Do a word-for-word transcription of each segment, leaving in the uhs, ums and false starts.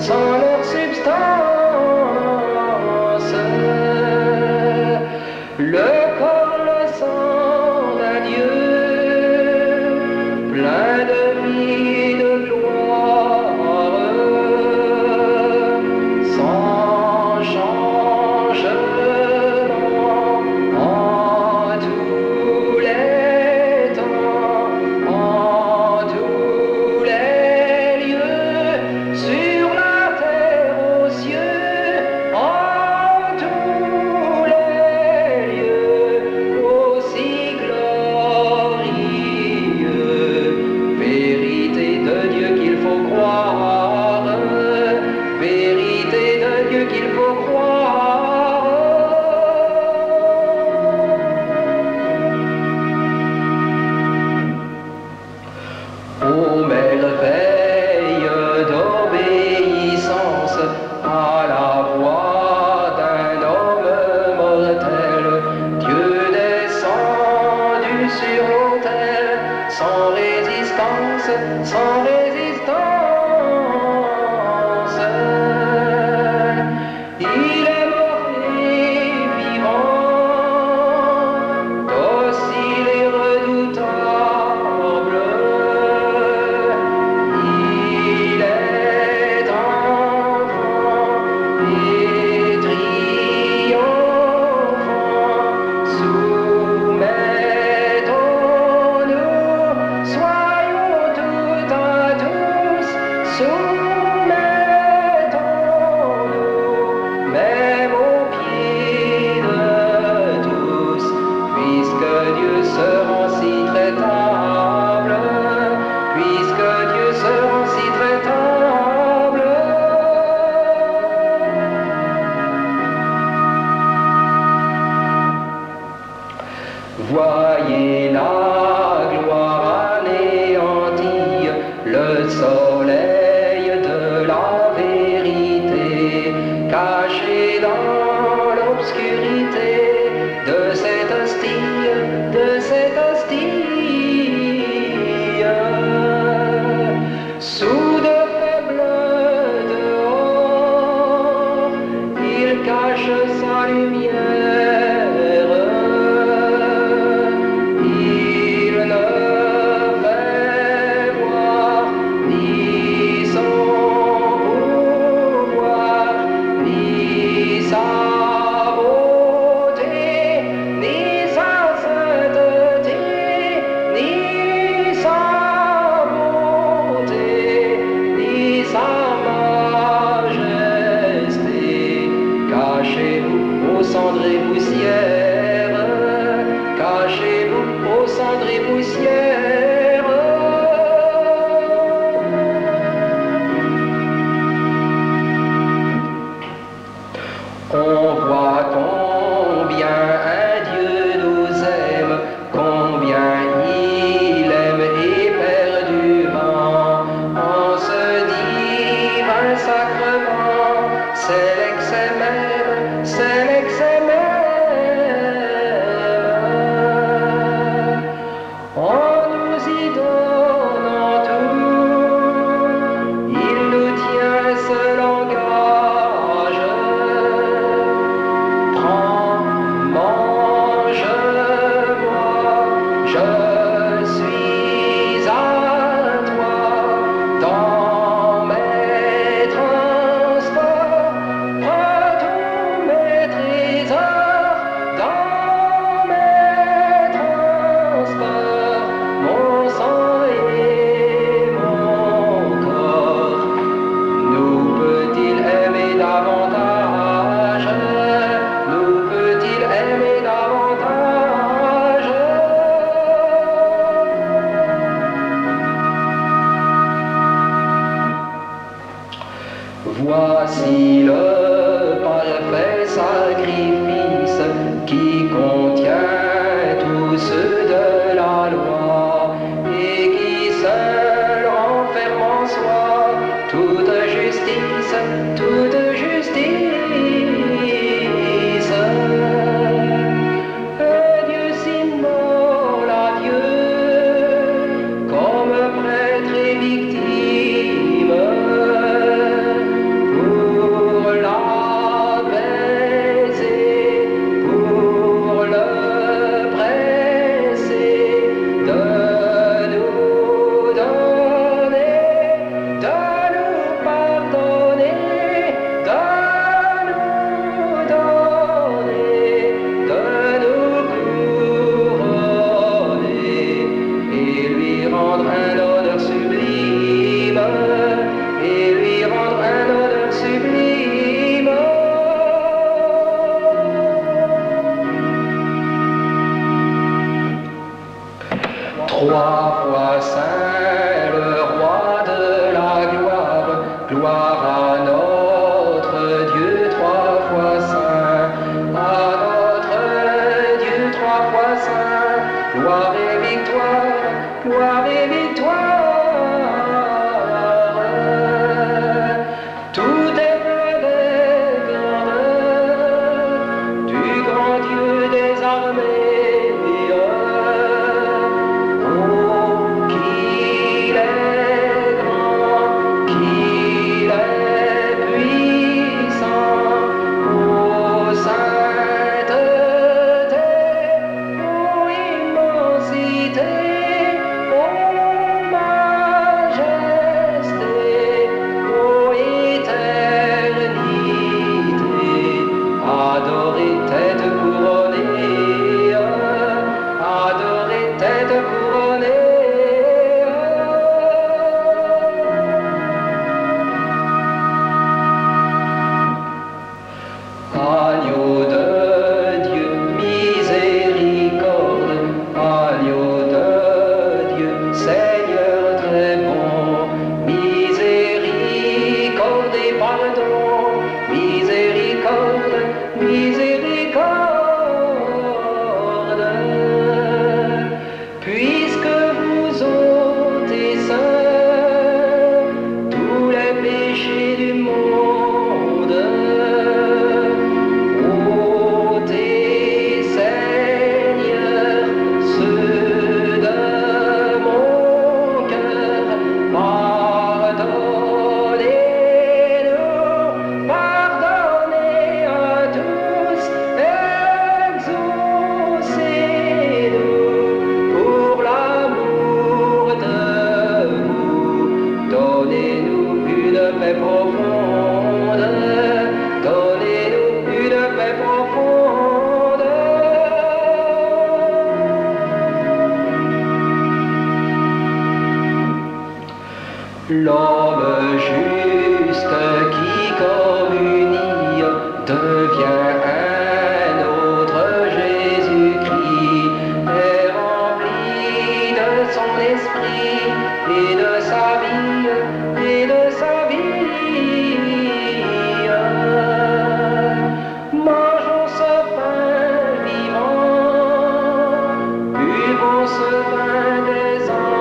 sans leur substance. Le corps, le sang d'un Dieu, plein de vie et de gloire, sans changement en tous les temps, en tous les lieux, sur la terre, aux cieux, en tous les lieux, aussi glorieux. Vérité de Dieu qu'il faut croire, vérité de Dieu qu'il faut croire. Sans résistance, sans résistance, il est mort et vivant, docile et redoutable. Il est enfant et triomphant. Sous soumettons-nous, même aux pieds de tous, puisque Dieu se rend si traitable, puisque Dieu se rend si traitable. Voyez la gloire anéantie, le soleil caché dans l'obscurité de cette hostie, de cette hostie, sous de faibles dehors, il cache sa lumière. Il Roi, roi saint, le roi de la gloire, gloire à notre Dieu trois fois saint, à notre Dieu trois fois saint, gloire et victoire, gloire et victoire. Tout est l'honneur du grand Dieu des armées. L'homme juste qui communie devient un autre Jésus-Christ, est rempli de son esprit et de sa vie, et de sa vie. Mangeons ce pain vivant, buvons ce vin des anges.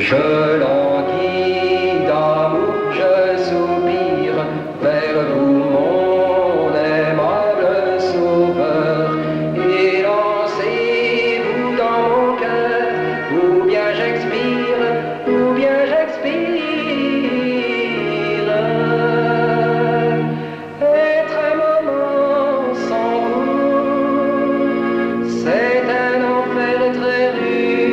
Je languis d'amour, je soupire vers vous, mon aimable sauveur. Et lancez-vous dans mon cœur, ou bien j'expire, ou bien j'expire. Être un moment sans vous, c'est un enfer très rude.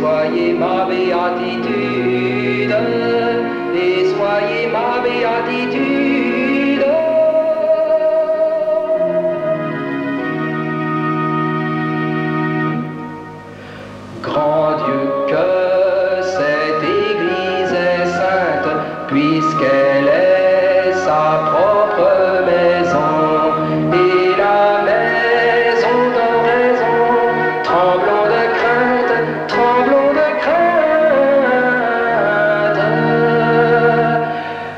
Soyez ma béatitude, et soyez ma béatitude. Grand Dieu, que cette Église est sainte, puisqu'elle est sa propre maison, et la maison de raison, tremblant de crainte, tremblant.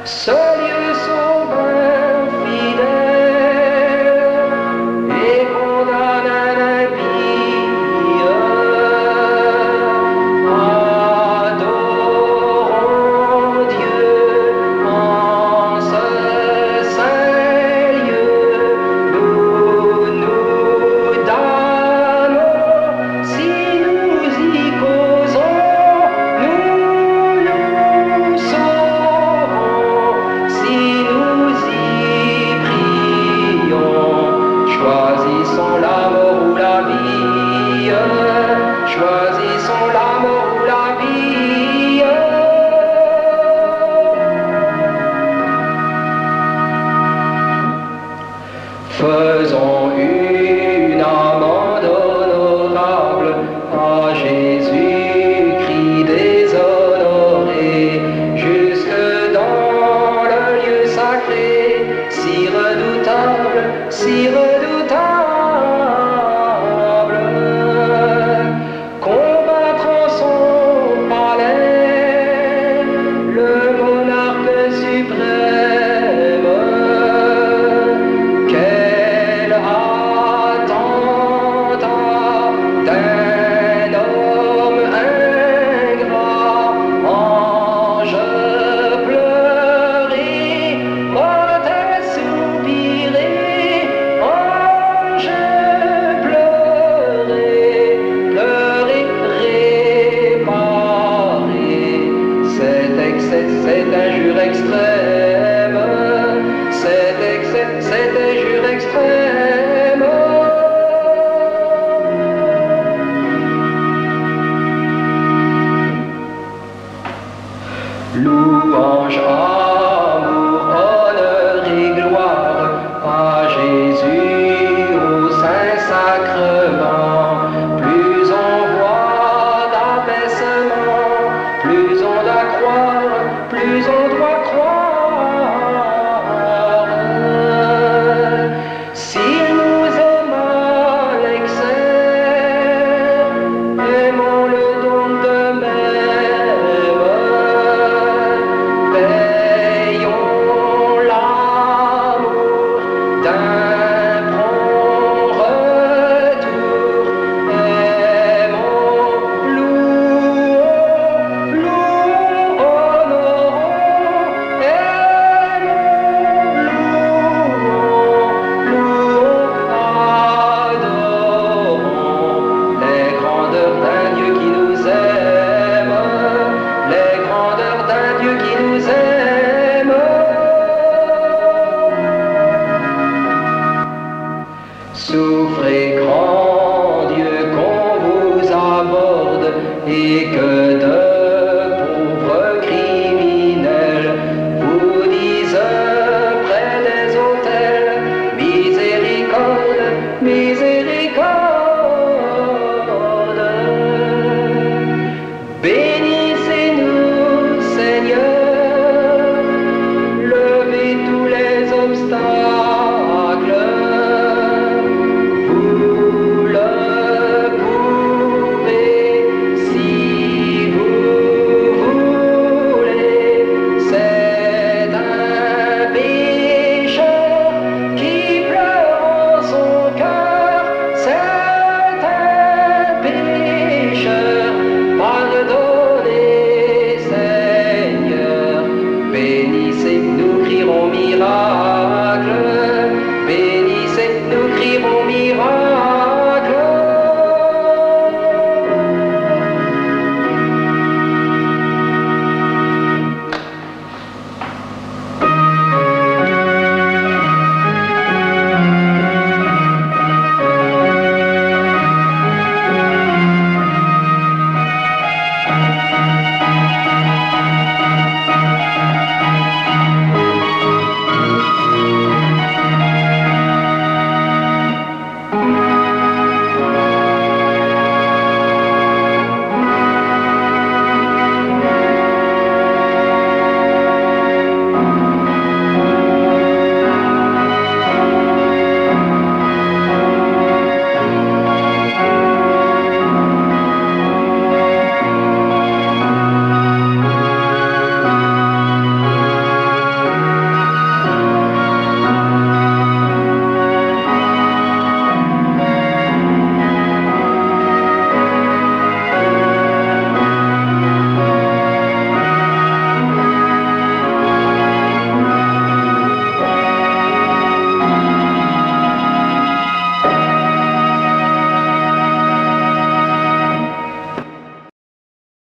Ce lieu cette injure extrême, cette, ex cette injure extrême. Louange, amour, honneur et gloire à Jésus au Saint-Sacrement. Plus on voit d'abaissement, plus on accroît, plus on